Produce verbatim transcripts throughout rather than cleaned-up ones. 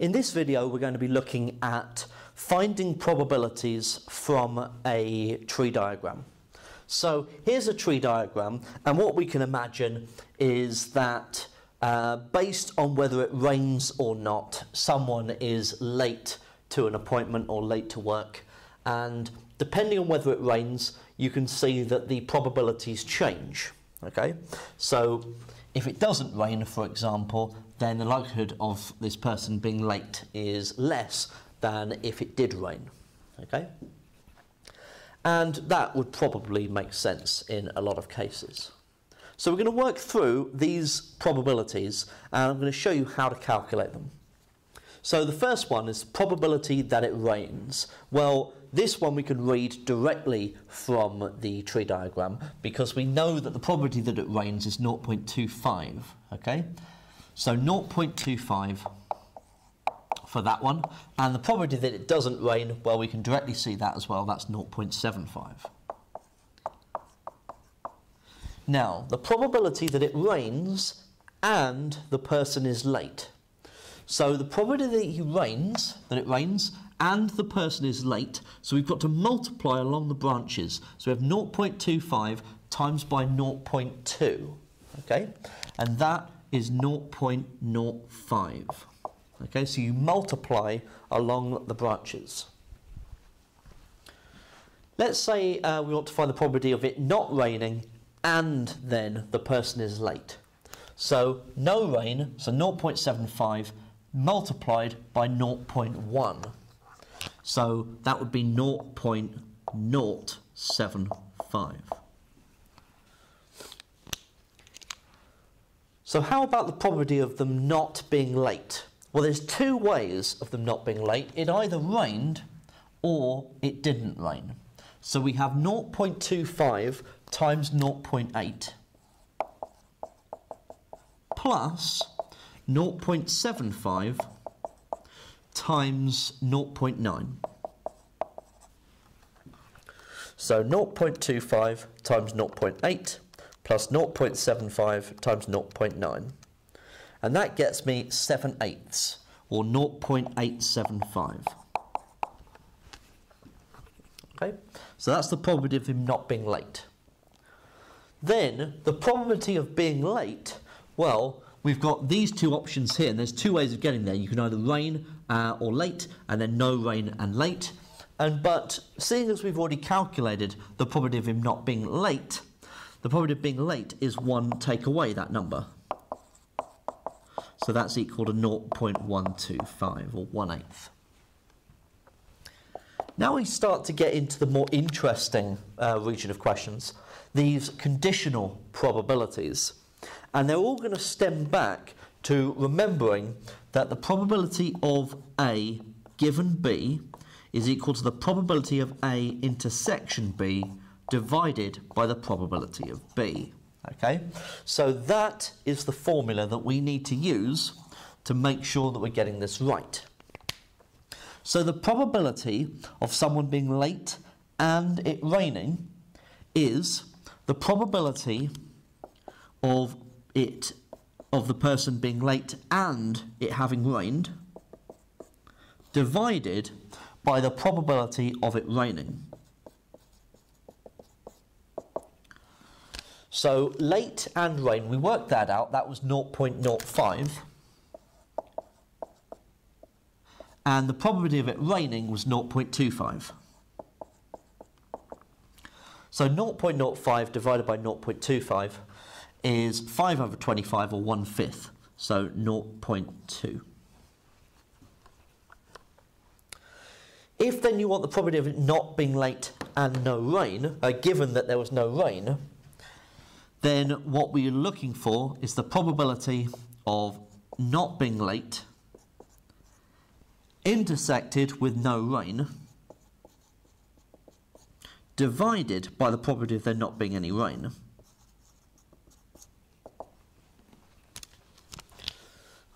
In this video, we're going to be looking at finding probabilities from a tree diagram. So here's a tree diagram, and what we can imagine is that uh, based on whether it rains or not, someone is late to an appointment or late to work. And depending on whether it rains, you can see that the probabilities change. Okay, so if it doesn't rain, for example, then the likelihood of this person being late is less than if it did rain, okay? And that would probably make sense in a lot of cases. So we're going to work through these probabilities, and I'm going to show you how to calculate them. So the first one is probability that it rains. Well, this one we can read directly from the tree diagram because we know that the probability that it rains is zero point two five, okay? So zero point two five for that one, and the probability that it doesn't rain, well, we can directly see that as well, that's zero point seven five. Now, the probability that it rains and the person is late. So the probability that he rains, that it rains, and the person is late, so we've got to multiply along the branches. So we have zero point two five times by zero point two, okay? And that is zero point zero five. Okay, so you multiply along the branches. Let's say uh, we want to find the probability of it not raining and then the person is late. So no rain, so zero point seven five multiplied by zero point one. So that would be zero point zero seven five. So how about the probability of them not being late? Well, there's two ways of them not being late. It either rained or it didn't rain. So we have zero point two five times zero point eight plus zero point seven five times zero point nine. So zero point two five times zero point eight plus zero point seven five times zero point nine. And that gets me seven eighths, or zero point eight seven five. Okay, so that's the probability of him not being late. Then, the probability of being late, well, we've got these two options here, and there's two ways of getting there. You can either rain uh, or late, and then no rain and late. And but, seeing as we've already calculated the probability of him not being late, the probability of being late is one take away that number. So that's equal to zero point one two five, or one eighth. Now we start to get into the more interesting uh, region of questions, these conditional probabilities. And they're all going to stem back to remembering that the probability of A given B is equal to the probability of A intersection B divided by the probability of B. Okay, so that is the formula that we need to use to make sure that we're getting this right. So the probability of someone being late and it raining is the probability of it, of the person being late and it having rained, divided by the probability of it raining. So late and rain, we worked that out, that was zero point zero five. And the probability of it raining was zero point two five. So zero point zero five divided by zero point two five is five over twenty-five, or one fifth, so zero point two. If then you want the probability of it not being late and no rain, uh, given that there was no rain, then what we're looking for is the probability of not being late intersected with no rain divided by the probability of there not being any rain.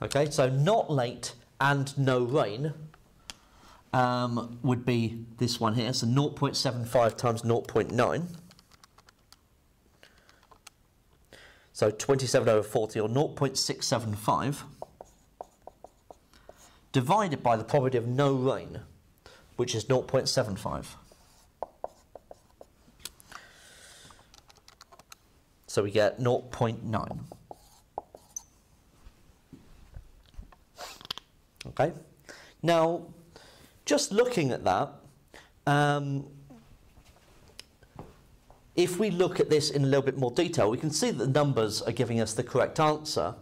Okay, so not late and no rain um, would be this one here, so zero point seven five times zero point nine. So twenty-seven over forty, or zero point six seven five, divided by the probability of no rain, which is zero point seven five. So we get zero point nine. Okay. Now, just looking at that, um, if we look at this in a little bit more detail, we can see that the numbers are giving us the correct answer,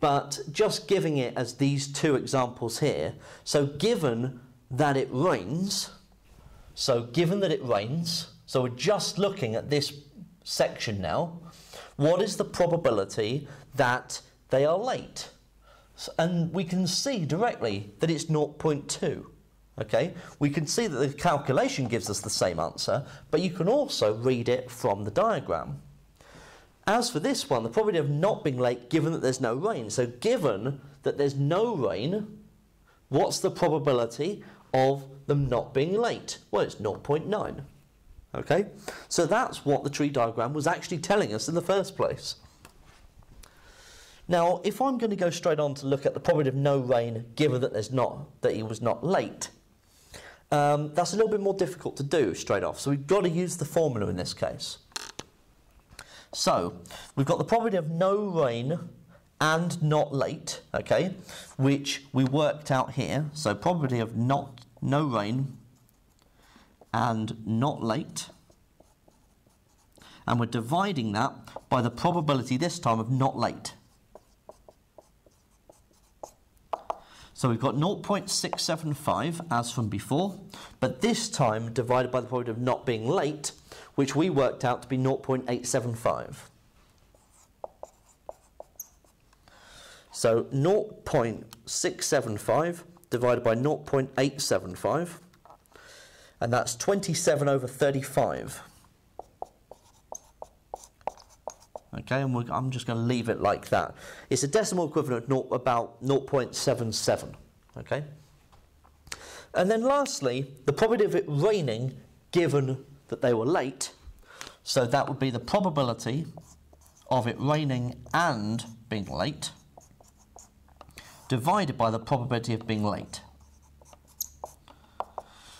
but just giving it as these two examples here. So given that it rains, so given that it rains, so we're just looking at this section now, what is the probability that they are late? And we can see directly that it's zero point two. Okay, we can see that the calculation gives us the same answer, but you can also read it from the diagram. As for this one, the probability of not being late given that there's no rain. So given that there's no rain, what's the probability of them not being late? Well, it's zero point nine. Okay, so that's what the tree diagram was actually telling us in the first place. Now, if I'm going to go straight on to look at the probability of no rain given that there's not, that he was not late, Um, that's a little bit more difficult to do straight off, so we've got to use the formula in this case. So we've got the probability of no rain and not late, okay, which we worked out here. So probability of not no rain and not late, and we're dividing that by the probability this time of not late. So we've got zero point six seven five as from before, but this time divided by the probability of not being late, which we worked out to be zero point eight seven five. So zero point six seven five divided by zero point eight seven five, and that's twenty-seven over thirty-five. Okay, and we're, I'm just going to leave it like that. It's a decimal equivalent of not, about zero point seven seven. Okay, and then lastly, the probability of it raining given that they were late. So that would be the probability of it raining and being late divided by the probability of being late.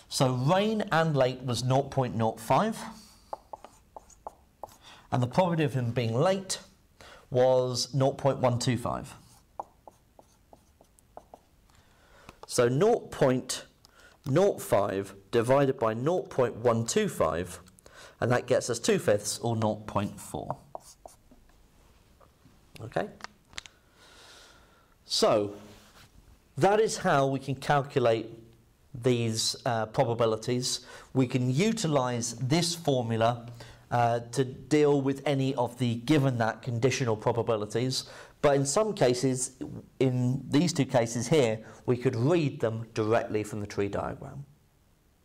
So rain and late was zero point zero five. And the probability of him being late was zero point one two five. So zero point zero five divided by zero point one two five, and that gets us two fifths, or zero point four. Okay? So that is how we can calculate these uh, probabilities. We can utilize this formula Uh, to deal with any of the given that conditional probabilities, but in some cases, in these two cases here, we could read them directly from the tree diagram.